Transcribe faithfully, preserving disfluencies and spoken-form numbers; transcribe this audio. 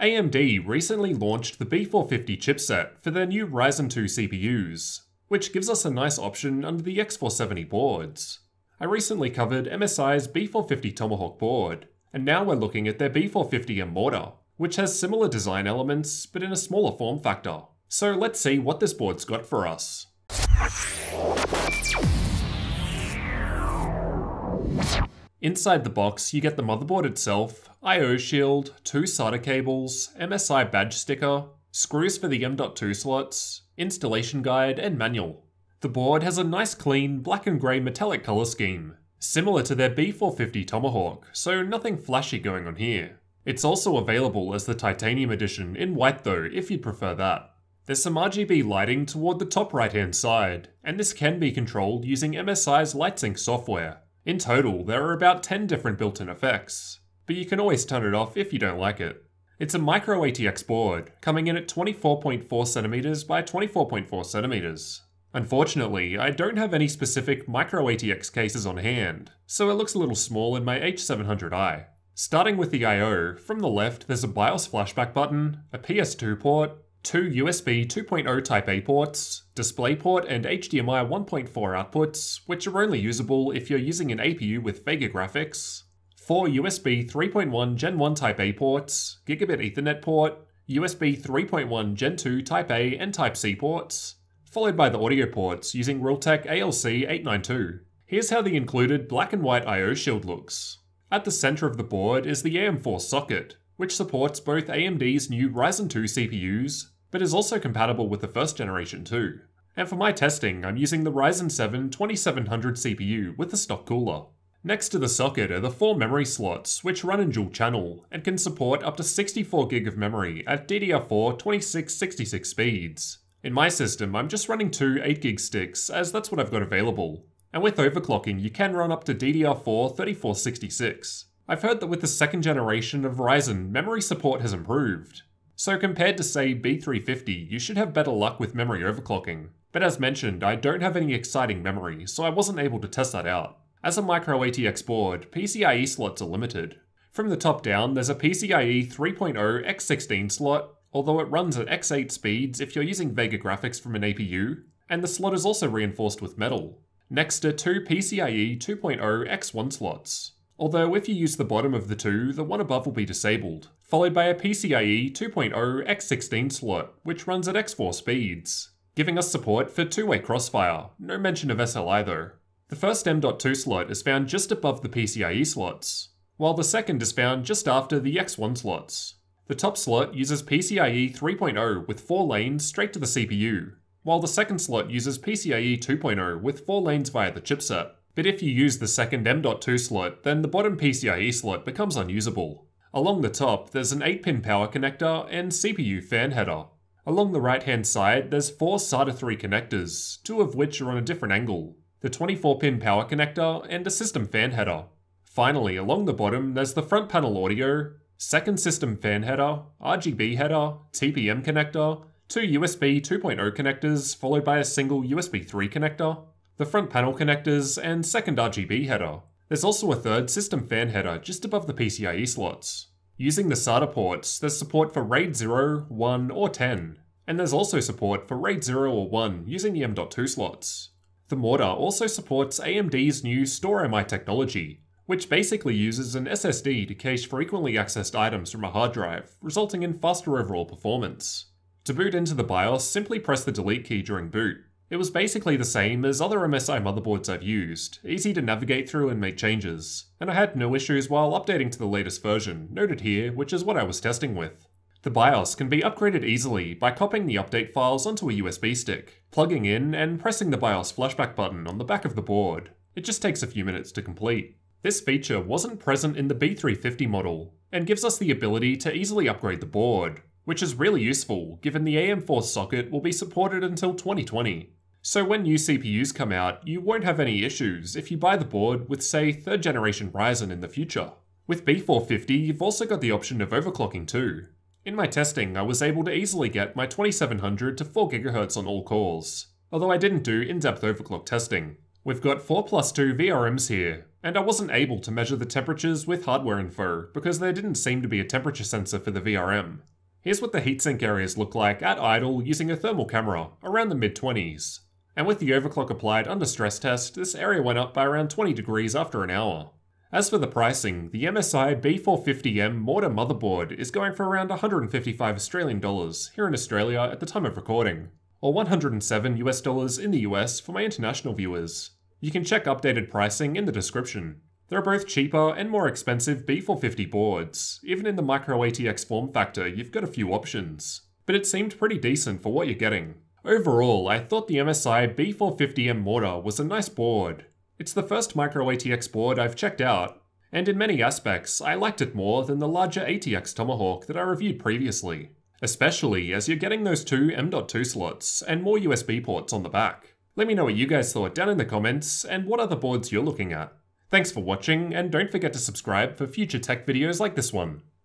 A M D recently launched the B four fifty chipset for their new Ryzen two C P Us, which gives us a nice option under the X four seventy boards. I recently covered M S I's B four fifty Tomahawk board, and now we're looking at their B four fifty M Mortar, which has similar design elements but in a smaller form factor. So let's see what this board's got for us. Inside the box, you get the motherboard itself, I O shield, two SATA cables, M S I badge sticker, screws for the M dot two slots, installation guide, and manual. The board has a nice clean black and grey metallic colour scheme, similar to their B four fifty Tomahawk, so nothing flashy going on here. It's also available as the Titanium Edition in white though, if you'd prefer that. There's some R G B lighting toward the top right hand side, and this can be controlled using M S I's LightSync software. In total, there are about ten different built-in effects, but you can always turn it off if you don't like it. It's a micro A T X board, coming in at twenty-four point four centimeters by twenty-four point four centimeters. Unfortunately, I don't have any specific micro A T X cases on hand, so it looks a little small in my H seven hundred i. Starting with the I O, from the left there's a BIOS flashback button, a P S two port, two U S B two point oh Type A ports, DisplayPort and H D M I one point four outputs, which are only usable if you're using an A P U with Vega graphics, four U S B three point one Gen one Type A ports, gigabit ethernet port, U S B three point one Gen two Type A and Type C ports, followed by the audio ports using Realtek A L C eight ninety-two. Here's how the included black and white I O shield looks. At the center of the board is the A M four socket, which supports both A M D's new Ryzen two C P Us, but is also compatible with the first generation too. And for my testing, I'm using the Ryzen seven twenty-seven hundred C P U with a stock cooler. Next to the socket are the four memory slots, which run in dual channel, and can support up to sixty-four gig of memory at D D R four twenty-six sixty-six speeds. In my system, I'm just running two eight gig sticks, as that's what I've got available. And with overclocking, you can run up to D D R four thirty-four sixty-six. I've heard that with the second generation of Ryzen, memory support has improved. So compared to say B three fifty, you should have better luck with memory overclocking. But as mentioned, I don't have any exciting memory, so I wasn't able to test that out. As a micro A T X board, P C I E slots are limited. From the top down, there's a P C I E three point oh by sixteen slot, although it runs at by eight speeds if you're using Vega graphics from an A P U, and the slot is also reinforced with metal. Next are two P C I E two point oh by one slots. Although if you use the bottom of the two, the one above will be disabled, followed by a P C I E two point oh by sixteen slot, which runs at by four speeds, giving us support for two-way crossfire, no mention of S L I though. The first M dot two slot is found just above the P C I E slots, while the second is found just after the by one slots. The top slot uses P C I E three point oh with four lanes straight to the C P U, while the second slot uses P C I E two point oh with four lanes via the chipset. But if you use the second M dot two slot, then the bottom P C I E slot becomes unusable. Along the top, there's an eight pin power connector and C P U fan header. Along the right hand side, there's four SATA three connectors, two of which are on a different angle, the twenty-four pin power connector and a system fan header. Finally, along the bottom, there's the front panel audio, second system fan header, R G B header, T P M connector, two U S B two point oh connectors followed by a single U S B three connector, the front panel connectors, and second R G B header. There's also a third system fan header just above the P C I E slots. Using the SATA ports, there's support for RAID zero, one, or ten, and there's also support for RAID zero or one using the M dot two slots. The Mortar also supports A M D's new StoreMI technology, which basically uses an S S D to cache frequently accessed items from a hard drive, resulting in faster overall performance. To boot into the BIOS, simply press the delete key during boot. It was basically the same as other M S I motherboards I've used, easy to navigate through and make changes, and I had no issues while updating to the latest version, noted here, which is what I was testing with. The BIOS can be upgraded easily by copying the update files onto a U S B stick, plugging in and pressing the BIOS flashback button on the back of the board. It just takes a few minutes to complete. This feature wasn't present in the B three fifty model, and gives us the ability to easily upgrade the board, which is really useful given the A M four socket will be supported until twenty twenty. So when new C P Us come out, you won't have any issues if you buy the board with say third generation Ryzen in the future. With B four fifty, you've also got the option of overclocking too. In my testing, I was able to easily get my twenty-seven hundred to four gigahertz on all cores, although I didn't do in-depth overclock testing. We've got four plus two V R Ms here, And I wasn't able to measure the temperatures with HardwareInfo because there didn't seem to be a temperature sensor for the V R M. Here's what the heatsink areas look like at idle using a thermal camera, around the mid twenties. And with the overclock applied under stress test, this area went up by around twenty degrees after an hour. As for the pricing, the M S I B four fifty M Mortar motherboard is going for around one hundred fifty-five Australian dollars here in Australia at the time of recording, or one hundred seven US dollars in the U S for my international viewers. You can check updated pricing in the description. There are both cheaper and more expensive B four fifty boards. Even in the micro A T X form factor, you've got a few options, but it seemed pretty decent for what you're getting. Overall, I thought the M S I B four fifty M Mortar was a nice board. It's the first micro A T X board I've checked out, and in many aspects, I liked it more than the larger A T X Tomahawk that I reviewed previously, especially as you're getting those two M dot two slots and more U S B ports on the back. Let me know what you guys thought down in the comments and what other boards you're looking at. Thanks for watching, and don't forget to subscribe for future tech videos like this one.